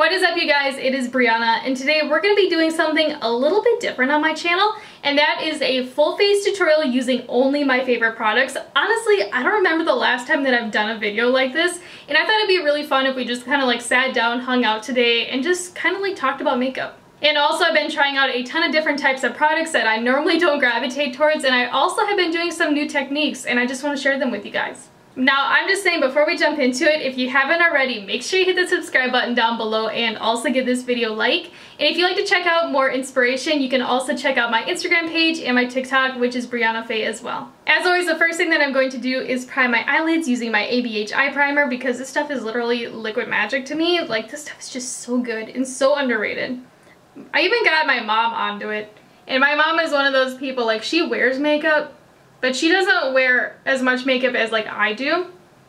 What is up, you guys? It is Breyonna, and today we're going to be doing something a little bit different on my channel, and that is a full face tutorial using only my favorite products. Honestly, I don't remember the last time that I've done a video like this, and I thought it'd be really fun if we just kind of like sat down, hung out today, and just kind of like talked about makeup. And also, I've been trying out a ton of different types of products that I normally don't gravitate towards, and I also have been doing some new techniques, and I just want to share them with you guys. Now, I'm just saying, before we jump into it, if you haven't already, make sure you hit the subscribe button down below and also give this video a like. And if you'd like to check out more inspiration, you can also check out my Instagram page and my TikTok, which is Breyonna Faye as well. As always, the first thing that I'm going to do is prime my eyelids using my ABH eye primer, because this stuff is literally liquid magic to me. Like, this stuff is just so good and so underrated. I even got my mom onto it. And my mom is one of those people, like, she wears makeup, but she doesn't wear as much makeup as like I do.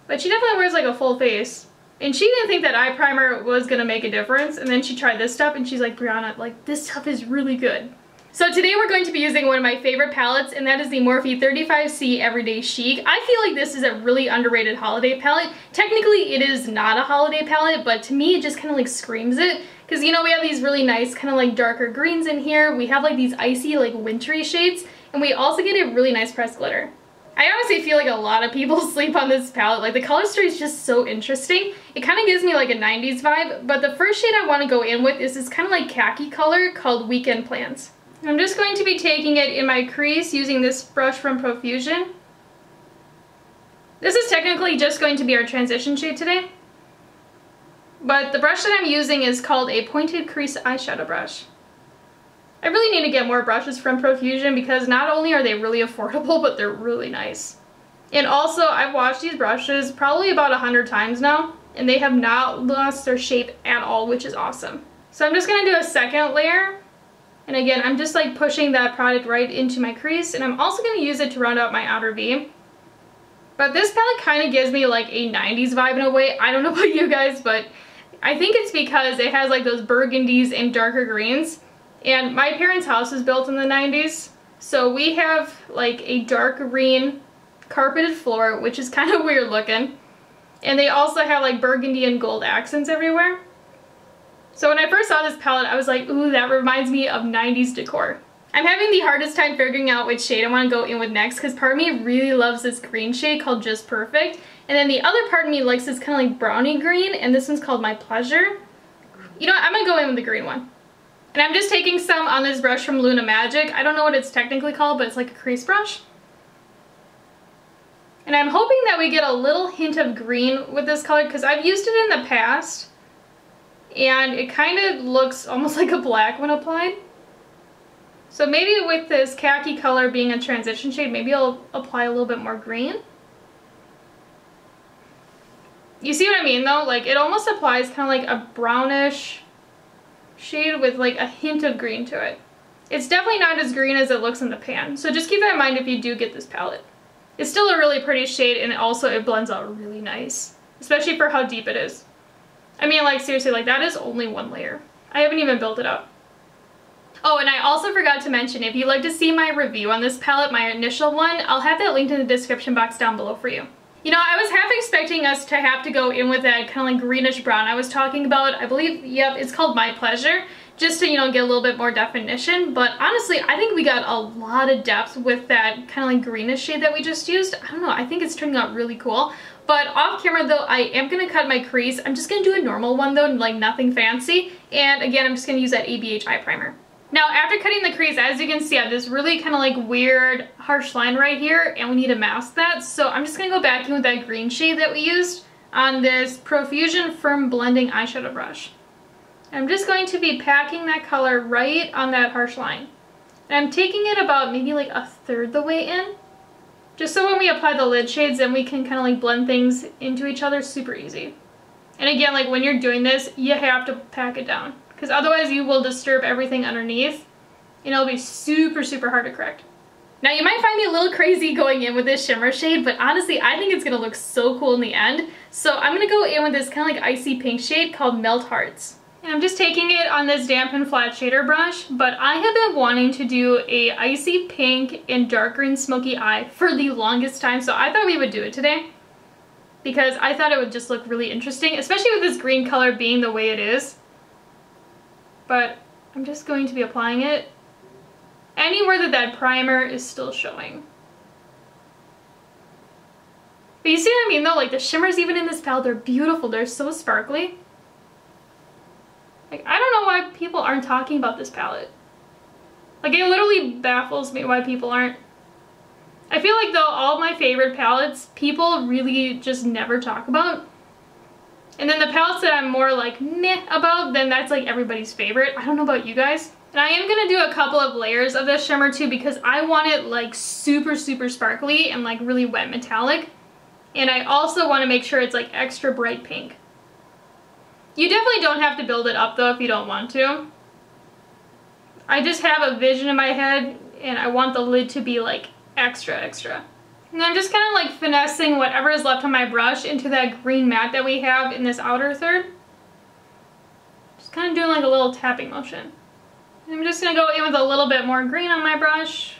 But she definitely wears like a full face. And she didn't think that eye primer was gonna make a difference. And then she tried this stuff and she's like, Breyonna, like, this stuff is really good. So today we're going to be using one of my favorite palettes, and that is the Morphe 35C Everyday Chic. I feel like this is a really underrated holiday palette. Technically it is not a holiday palette, but to me it just kind of like screams it. Because, you know, we have these really nice kind of like darker greens in here. We have like these icy like wintry shades. And we also get a really nice pressed glitter. I honestly feel like a lot of people sleep on this palette. Like, the color story is just so interesting. It kind of gives me like a 90s vibe. But the first shade I want to go in with is this kind of like khaki color called Weekend Plans. And I'm just going to be taking it in my crease using this brush from Profusion. This is technically just going to be our transition shade today. But the brush that I'm using is called a pointed crease eyeshadow brush. I really need to get more brushes from Profusion, because not only are they really affordable, but they're really nice. And also, I've washed these brushes probably about 100 times now, and they have not lost their shape at all, which is awesome. So I'm just going to do a second layer. And again, I'm just like pushing that product right into my crease, and I'm also going to use it to round out my outer V. But this palette kind of gives me like a 90s vibe in a way. I don't know about you guys, but I think it's because it has like those burgundies and darker greens. And my parents' house was built in the 90s, so we have like a dark green carpeted floor, which is kind of weird looking. And they also have like burgundy and gold accents everywhere. So when I first saw this palette, I was like, ooh, that reminds me of 90s decor. I'm having the hardest time figuring out which shade I want to go in with next, because part of me really loves this green shade called Just Perfect. And then the other part of me likes this kind of like brownie green, and this one's called My Pleasure. You know what? I'm going to go in with the green one. And I'm just taking some on this brush from Luna Magic. I don't know what it's technically called, but it's like a crease brush. And I'm hoping that we get a little hint of green with this color, because I've used it in the past. And it kind of looks almost like a black when applied. So maybe with this khaki color being a transition shade, maybe I'll apply a little bit more green. You see what I mean though? Like, it almost applies kind of like a brownish shade with like a hint of green to it. It's definitely not as green as it looks in the pan, so just keep that in mind if you do get this palette. It's still a really pretty shade, and also it blends out really nice, especially for how deep it is. I mean, like, seriously, like, that is only one layer. I haven't even built it up. Oh, and I also forgot to mention, if you'd like to see my review on this palette, my initial one, I'll have that linked in the description box down below for you. You know, I was half expecting us to have to go in with that kind of like greenish brown I was talking about. I believe, yep, it's called My Pleasure, just to, you know, get a little bit more definition. But honestly, I think we got a lot of depth with that kind of like greenish shade that we just used. I don't know, I think it's turning out really cool. But off camera though, I am going to cut my crease. I'm just going to do a normal one though, like nothing fancy. And again, I'm just going to use that ABH eye primer. Now, after cutting the crease, as you can see, I have this really kind of like weird, harsh line right here, and we need to mask that. So I'm just going to go back in with that green shade that we used on this Profusion Firm Blending Eyeshadow Brush. I'm just going to be packing that color right on that harsh line. And I'm taking it about maybe like a third the way in, just so when we apply the lid shades, then we can kind of like blend things into each other super easy. And again, like, when you're doing this, you have to pack it down, because otherwise you will disturb everything underneath, and it'll be super, super hard to correct. Now, you might find me a little crazy going in with this shimmer shade, but honestly, I think it's going to look so cool in the end. So I'm going to go in with this kind of like icy pink shade called Melt Hearts. And I'm just taking it on this damp and flat shader brush, but I have been wanting to do a icy pink and dark green smoky eye for the longest time, so I thought we would do it today, because I thought it would just look really interesting, especially with this green color being the way it is. but I'm just going to be applying it anywhere that that primer is still showing. But you see what I mean though? Like the shimmers even in this palette, they're beautiful. They're so sparkly. Like, I don't know why people aren't talking about this palette. Like, it literally baffles me why people aren't. I feel like though all my favorite palettes, people really just never talk about. And then the palettes that I'm more like meh about, then that's like everybody's favorite. I don't know about you guys. And I am gonna do a couple of layers of this shimmer too, because I want it like super, super sparkly and like really wet metallic. And I also want to make sure it's like extra bright pink. You definitely don't have to build it up though if you don't want to. I just have a vision in my head and I want the lid to be like extra, extra. And I'm just kind of like finessing whatever is left on my brush into that green matte that we have in this outer third. Just kind of doing like a little tapping motion. And I'm just going to go in with a little bit more green on my brush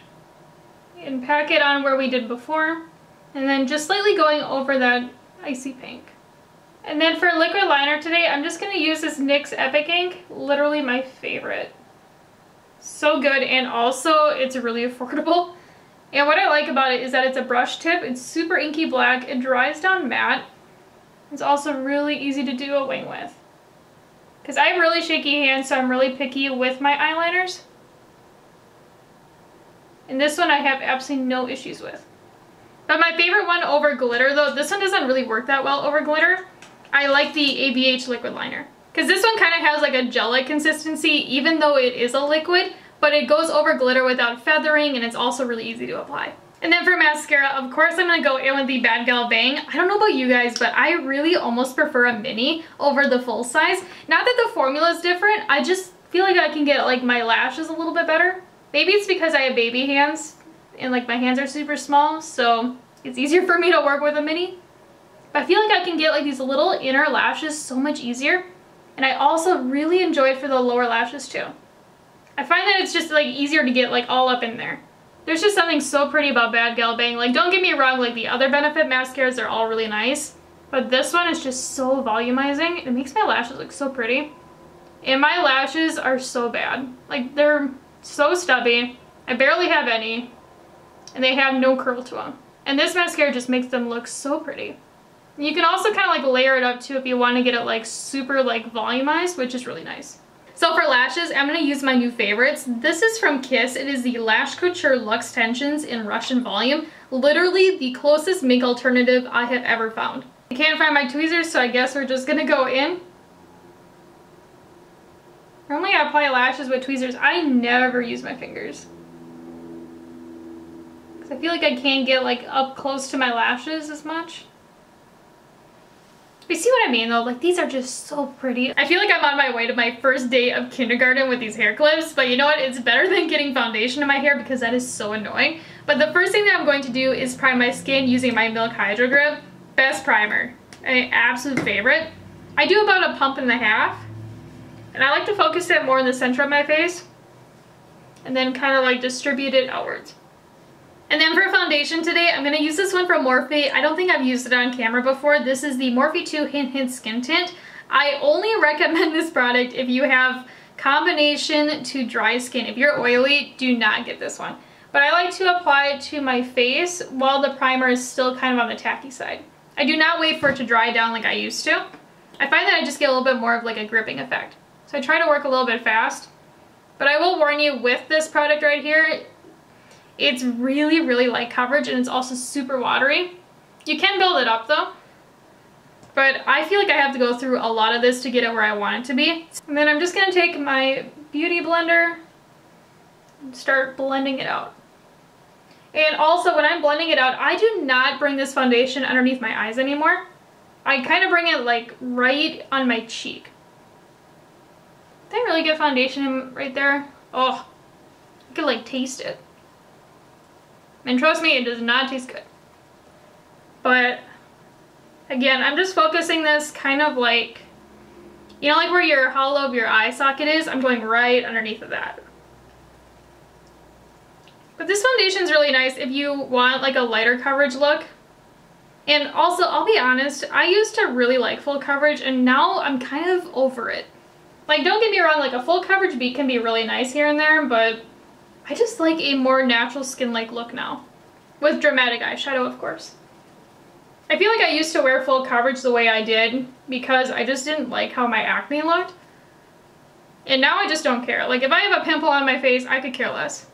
and pack it on where we did before. And then just slightly going over that icy pink. And then for liquid liner today, I'm just going to use this NYX Epic Ink, literally my favorite. So good, and also it's really affordable. And what I like about it is that it's a brush tip, it's super inky black, it dries down matte. It's also really easy to do a wing with. Because I have really shaky hands, so I'm really picky with my eyeliners. And this one I have absolutely no issues with. But my favorite one over glitter though, this one doesn't really work that well over glitter. I like the ABH liquid liner. Because this one kind of has like a gel-like consistency, even though it is a liquid, but it goes over glitter without feathering, and it's also really easy to apply. And then for mascara, of course, I'm going to go in with the Bad Gal Bang. I don't know about you guys, but I really almost prefer a mini over the full size. Not that the formula is different, I just feel like I can get like my lashes a little bit better. Maybe it's because I have baby hands, and like my hands are super small, so it's easier for me to work with a mini. But I feel like I can get like these little inner lashes so much easier. And I also really enjoy it for the lower lashes too. I find that it's just like easier to get like all up in there. There's just something so pretty about Bad Gal Bang. Like, don't get me wrong, like the other Benefit mascaras are all really nice, but this one is just so volumizing. It makes my lashes look so pretty. And my lashes are so bad. Like, they're so stubby. I barely have any. And they have no curl to them. And this mascara just makes them look so pretty. You can also kind of like layer it up too if you want to get it like super like volumized, which is really nice. So for lashes, I'm going to use my new favorites. This is from Kiss. It is the Lash Couture Luxe Tensions in Russian Volume. Literally the closest mink alternative I have ever found. I can't find my tweezers, so I guess we're just going to go in. Normally I apply lashes with tweezers. I never use my fingers. I feel like I can't get like up close to my lashes as much. You see what I mean though? Like, these are just so pretty. I feel like I'm on my way to my first day of kindergarten with these hair clips, but you know what? It's better than getting foundation in my hair because that is so annoying. But the first thing that I'm going to do is prime my skin using my Milk Hydro Grip. Best primer. An absolute favorite. I do about a pump and a half. And I like to focus it more in the center of my face. And then kind of like distribute it outwards. And then for foundation today, I'm going to use this one from Morphe. I don't think I've used it on camera before. This is the Morphe 2 Hint Hint Skin Tint. I only recommend this product if you have combination to dry skin. If you're oily, do not get this one. But I like to apply it to my face while the primer is still kind of on the tacky side. I do not wait for it to dry down like I used to. I find that I just get a little bit more of like a gripping effect. So I try to work a little bit fast. But I will warn you with this product right here, it's really, really light coverage, and it's also super watery. You can build it up though, but I feel like I have to go through a lot of this to get it where I want it to be. And then I'm just going to take my beauty blender and start blending it out. And also when I'm blending it out, I do not bring this foundation underneath my eyes anymore. I kind of bring it like right on my cheek. Did I really get foundation right there? Oh, I could like taste it. And trust me, it does not taste good. But again, I'm just focusing this kind of like, you know, like where your hollow of your eye socket is, I'm going right underneath of that. But this foundation is really nice if you want like a lighter coverage look. And also, I'll be honest, I used to really like full coverage and now I'm kind of over it. Like, don't get me wrong, like a full coverage beat can be really nice here and there, but I just like a more natural skin-like look now. With dramatic eyeshadow, of course. I feel like I used to wear full coverage the way I did because I just didn't like how my acne looked. And now I just don't care. Like, if I have a pimple on my face, I could care less.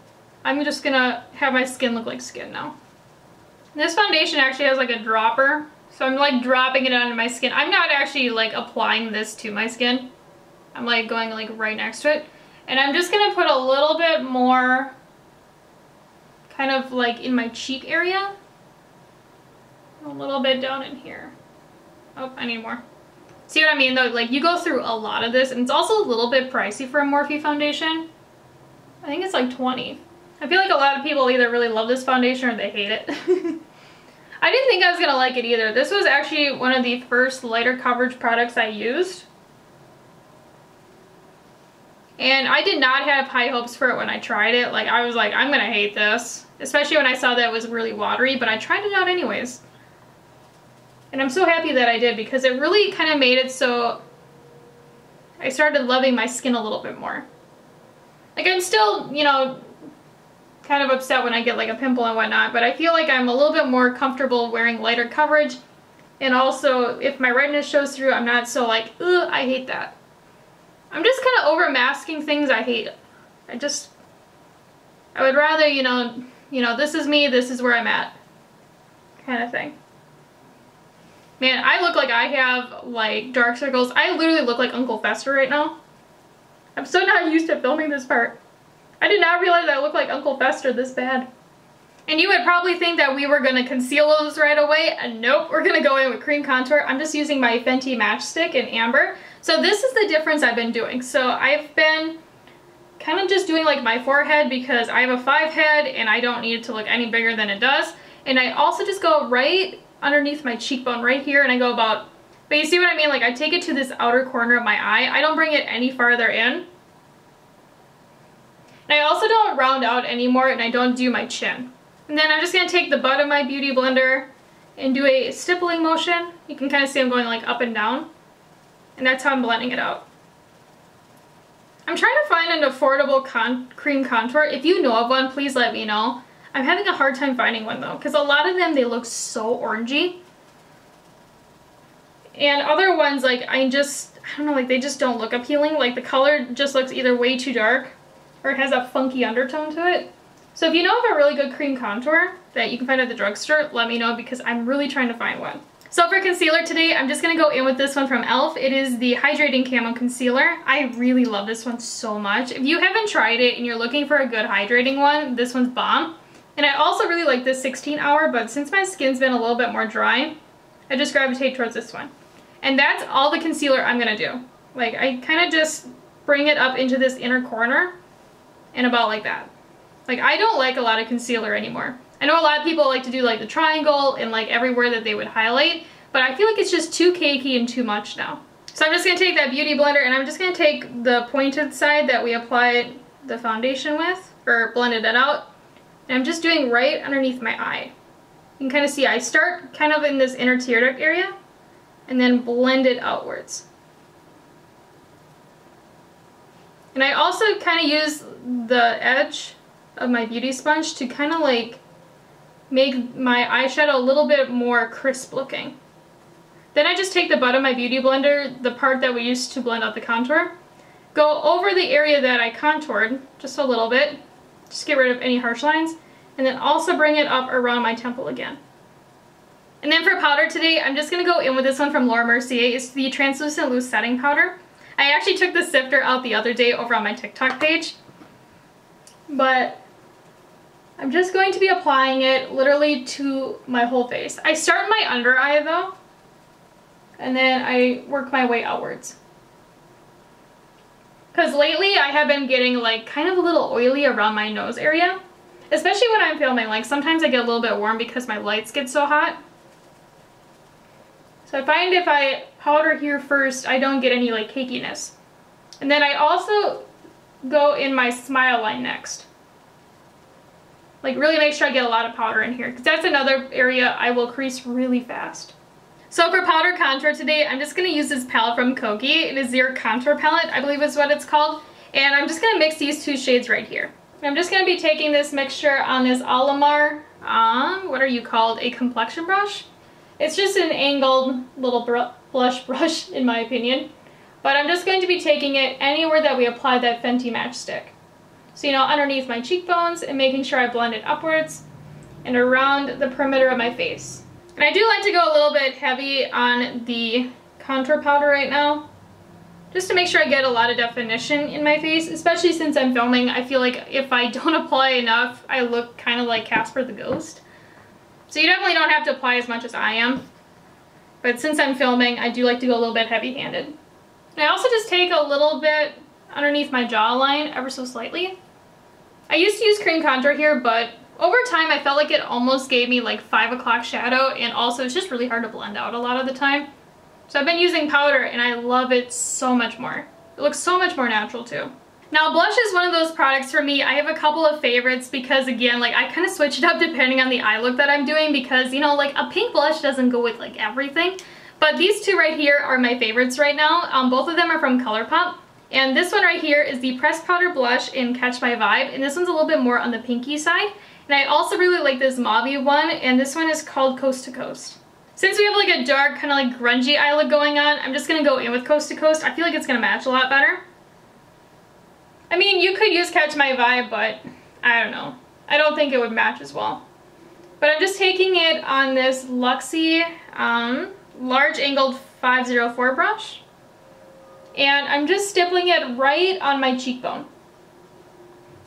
I'm just gonna have my skin look like skin now. This foundation actually has like a dropper, so I'm like dropping it onto my skin. I'm not actually like applying this to my skin. I'm like going like right next to it. And I'm just gonna put a little bit more kind of like in my cheek area. A little bit down in here. Oh, I need more. See what I mean though? Like, you go through a lot of this, and it's also a little bit pricey for a Morphe foundation. I think it's like $20. I feel like a lot of people either really love this foundation or they hate it. I didn't think I was gonna like it either. This was actually one of the first lighter coverage products I used. And I did not have high hopes for it when I tried it. Like, I was like, I'm gonna hate this. Especially when I saw that it was really watery, but I tried it out anyways. And I'm so happy that I did, because it really kind of made it so I started loving my skin a little bit more. Like, I'm still, you know, kind of upset when I get like a pimple and whatnot, but I feel like I'm a little bit more comfortable wearing lighter coverage. And also, if my redness shows through, I'm not so like, ugh, I hate that. I'm just kind of over masking things I hate. I would rather, you know, this is me, this is where I'm at, kind of thing. Man, I look like I have like dark circles. I literally look like Uncle Fester right now. I'm so not used to filming this part. I did not realize I looked like Uncle Fester this bad. And you would probably think that we were going to conceal those right away, and nope, we're going to go in with cream contour. I'm just using my Fenty Matchstick in Amber. So this is the difference I've been doing. So I've been kind of just doing like my forehead because I have a 5 head and I don't need it to look any bigger than it does. And I also just go right underneath my cheekbone right here, and I go about, but you see what I mean? Like, I take it to this outer corner of my eye. I don't bring it any farther in. And I also don't round out anymore, and I don't do my chin. And then I'm just going to take the butt of my beauty blender and do a stippling motion. You can kind of see I'm going like up and down. And that's how I'm blending it out. I'm trying to find an affordable cream contour. If you know of one, please let me know. I'm having a hard time finding one though, because a lot of them, they look so orangey. And other ones, like, I don't know, like, they just don't look appealing. Like, the color just looks either way too dark or it has a funky undertone to it. So if you know of a really good cream contour that you can find at the drugstore, let me know, because I'm really trying to find one. So for concealer today, I'm just going to go in with this one from Elf. It is the Hydrating Camo Concealer. I really love this one so much. If you haven't tried it and you're looking for a good hydrating one, this one's bomb. And I also really like this 16 hour, but since my skin's been a little bit more dry, I just gravitate towards this one. And that's all the concealer I'm going to do. Like, I kind of just bring it up into this inner corner and about like that. Like, I don't like a lot of concealer anymore. I know a lot of people like to do like the triangle and like everywhere that they would highlight, but I feel like it's just too cakey and too much now. So I'm just going to take that beauty blender and I'm just going to take the pointed side that we applied the foundation with, or blended it out, and I'm just doing right underneath my eye. You can kind of see I start kind of in this inner tear duct area and then blend it outwards. And I also kind of use the edge of my beauty sponge to kind of like make my eyeshadow a little bit more crisp looking. Then I just take the butt of my beauty blender, the part that we used to blend out the contour, go over the area that I contoured just a little bit, just get rid of any harsh lines, and then also bring it up around my temple again. And then for powder today, I'm just going to go in with this one from Laura Mercier. It's the Translucent Loose Setting Powder. I actually took the sifter out the other day over on my TikTok page, but I'm just going to be applying it literally to my whole face. I start my under eye though, and then I work my way outwards. Because lately I have been getting like kind of a little oily around my nose area. Especially when I'm filming, like sometimes I get a little bit warm because my lights get so hot. So I find if I powder here first, I don't get any like cakiness. And then I also go in my smile line next. Like, really make sure I get a lot of powder in here, because that's another area I will crease really fast. So for powder contour today, I'm just going to use this palette from Kokie. It is their contour palette, I believe is what it's called. And I'm just going to mix these two shades right here. I'm just going to be taking this mixture on this Alamar, what are you called, a complexion brush? It's just an angled little blush brush in my opinion. But I'm just going to be taking it anywhere that we apply that Fenty Matchstick. So, you know, underneath my cheekbones and making sure I blend it upwards and around the perimeter of my face. And I do like to go a little bit heavy on the contour powder right now, just to make sure I get a lot of definition in my face, especially since I'm filming. I feel like if I don't apply enough, I look kind of like Casper the Ghost. So you definitely don't have to apply as much as I am. But since I'm filming, I do like to go a little bit heavy-handed. And I also just take a little bit underneath my jawline, ever so slightly. I used to use cream contour here, but over time I felt like it almost gave me like 5 o'clock shadow, and also it's just really hard to blend out a lot of the time. So I've been using powder and I love it so much more. It looks so much more natural too. Now blush is one of those products for me. I have a couple of favorites because again, like I kind of switch it up depending on the eye look that I'm doing because, you know, like a pink blush doesn't go with like everything. But these two right here are my favorites right now. Both of them are from ColourPop. And this one right here is the Pressed Powder Blush in Catch My Vibe, and this one's a little bit more on the pinky side. And I also really like this mauve one, and this one is called Coast to Coast. Since we have like a dark, kind of like grungy eye look going on, I'm just going to go in with Coast to Coast. I feel like it's going to match a lot better. I mean, you could use Catch My Vibe, but I don't know. I don't think it would match as well. But I'm just taking it on this Luxie Large Angled 504 brush. And I'm just stippling it right on my cheekbone.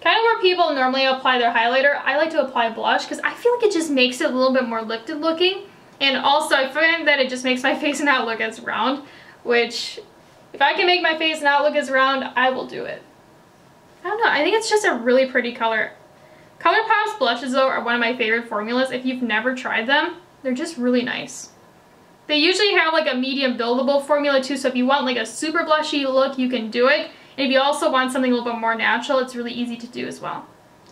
Kind of where people normally apply their highlighter, I like to apply blush because I feel like it just makes it a little bit more lifted looking. And also I find that it just makes my face not look as round, which if I can make my face not look as round, I will do it. I don't know, I think it's just a really pretty color. ColourPop's blushes though are one of my favorite formulas. If you've never tried them, they're just really nice. They usually have like a medium buildable formula too, so if you want like a super blushy look, you can do it. And if you also want something a little bit more natural, it's really easy to do as well.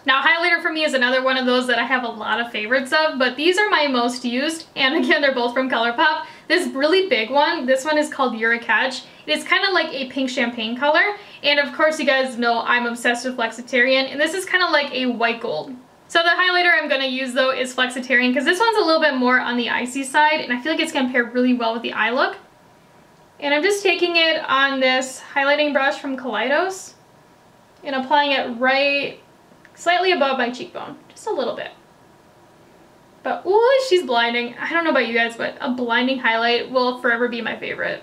Now highlighter for me is another one of those that I have a lot of favorites of, but these are my most used, and again, they're both from ColourPop. This really big one, this one is called You're a Catch. It's kind of like a pink champagne color, and of course you guys know I'm obsessed with Flexitarian, and this is kind of like a white gold. So the highlighter I'm going to use though is Flexitarian because this one's a little bit more on the icy side, and I feel like it's going to pair really well with the eye look. And I'm just taking it on this highlighting brush from Kaleidos and applying it right slightly above my cheekbone, just a little bit. But ooh, she's blinding. I don't know about you guys, but a blinding highlight will forever be my favorite.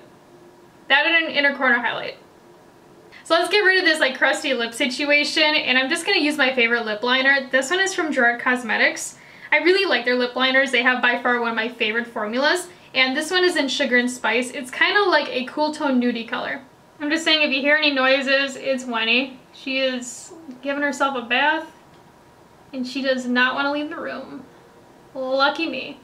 That and an inner corner highlight. So let's get rid of this like crusty lip situation, and I'm just going to use my favorite lip liner. This one is from Gerard Cosmetics. I really like their lip liners. They have by far one of my favorite formulas, and this one is in Sugar and Spice. It's kind of like a cool tone nudie color. I'm just saying if you hear any noises, it's Winnie. She is giving herself a bath and she does not want to leave the room. Lucky me.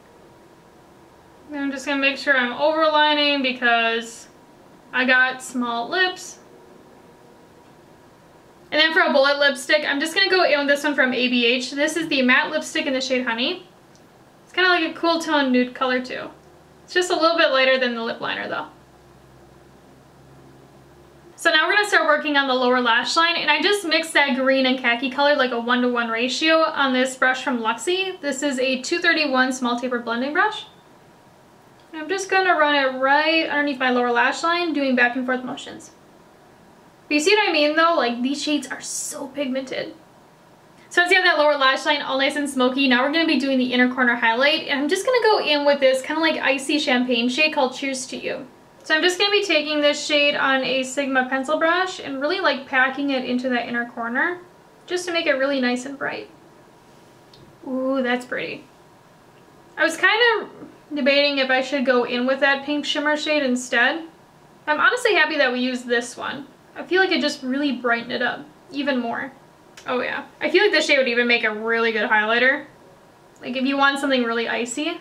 And I'm just going to make sure I'm overlining because I got small lips. And then for a bullet lipstick, I'm just going to go in with this one from ABH. This is the matte lipstick in the shade Honey. It's kind of like a cool tone nude color too. It's just a little bit lighter than the lip liner though. So now we're going to start working on the lower lash line, and I just mixed that green and khaki color like a 1-to-1 ratio on this brush from Luxie. This is a 231 small taper blending brush. And I'm just going to run it right underneath my lower lash line, doing back and forth motions. You see what I mean though? Like these shades are so pigmented. So once you have that lower lash line all nice and smoky, now we're going to be doing the inner corner highlight, and I'm just going to go in with this kind of like icy champagne shade called Cheers to You. So I'm just going to be taking this shade on a Sigma pencil brush and really like packing it into that inner corner just to make it really nice and bright. Ooh, that's pretty. I was kind of debating if I should go in with that pink shimmer shade instead. I'm honestly happy that we used this one. I feel like it just really brightened it up even more. Oh yeah. I feel like this shade would even make a really good highlighter. Like if you want something really icy.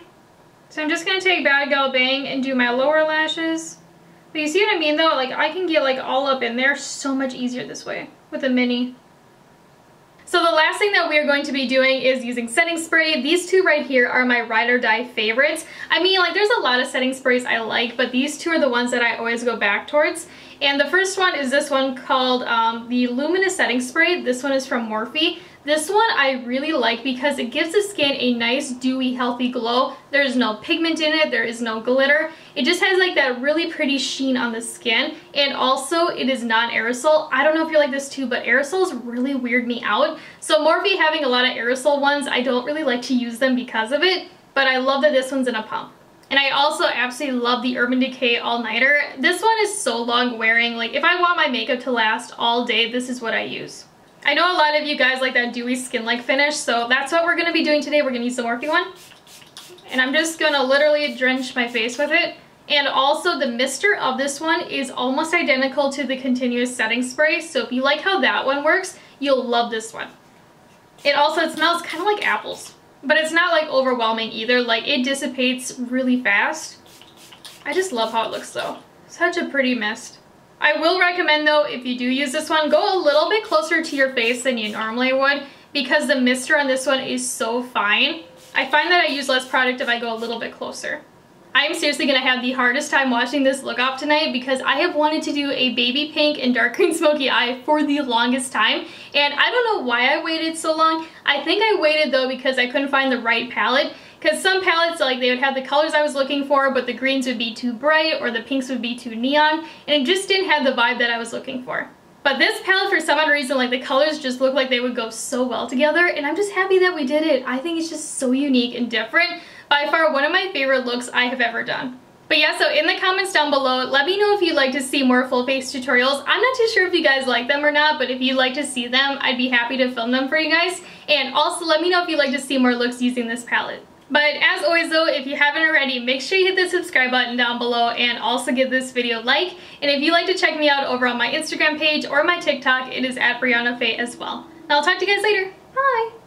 So I'm just going to take Bad Gal Bang and do my lower lashes. But you see what I mean though? Like I can get like all up in there so much easier this way with a mini. So the last thing that we are going to be doing is using setting spray. These two right here are my ride or die favorites. I mean, like, there's a lot of setting sprays I like, but these two are the ones that I always go back towards. And the first one is this one called the Luminous Setting Spray. This one is from Morphe. This one I really like because it gives the skin a nice, dewy, healthy glow. There's no pigment in it, there is no glitter. It just has like that really pretty sheen on the skin. And also, it is non-aerosol. I don't know if you're like this too, but aerosols really weird me out. So Morphe having a lot of aerosol ones, I don't really like to use them because of it, but I love that this one's in a pump. And I also absolutely love the Urban Decay All Nighter. This one is so long wearing. Like, if I want my makeup to last all day, this is what I use. I know a lot of you guys like that dewy skin-like finish, so that's what we're going to be doing today. We're going to use the Morphe one. And I'm just going to literally drench my face with it. And also, the mister of this one is almost identical to the Continuous Setting Spray. So if you like how that one works, you'll love this one. It also, it smells kind of like apples. But it's not like overwhelming either, like it dissipates really fast. I just love how it looks though. Such a pretty mist. I will recommend though, if you do use this one, go a little bit closer to your face than you normally would because the mister on this one is so fine. I find that I use less product if I go a little bit closer. I am seriously going to have the hardest time watching this look off tonight because I have wanted to do a baby pink and dark green smoky eye for the longest time. And I don't know why I waited so long. I think I waited though because I couldn't find the right palette. Because some palettes, like, they would have the colors I was looking for, but the greens would be too bright or the pinks would be too neon. And it just didn't have the vibe that I was looking for. But this palette, for some odd reason, like, the colors just look like they would go so well together. And I'm just happy that we did it. I think it's just so unique and different. By far one of my favorite looks I have ever done. But yeah, so in the comments down below, let me know if you'd like to see more full face tutorials. I'm not too sure if you guys like them or not, but if you'd like to see them, I'd be happy to film them for you guys. And also let me know if you'd like to see more looks using this palette. But as always though, if you haven't already, make sure you hit the subscribe button down below and also give this video a like. And if you'd like to check me out over on my Instagram page or my TikTok, it is @BreyonnaFaye as well. And I'll talk to you guys later. Bye!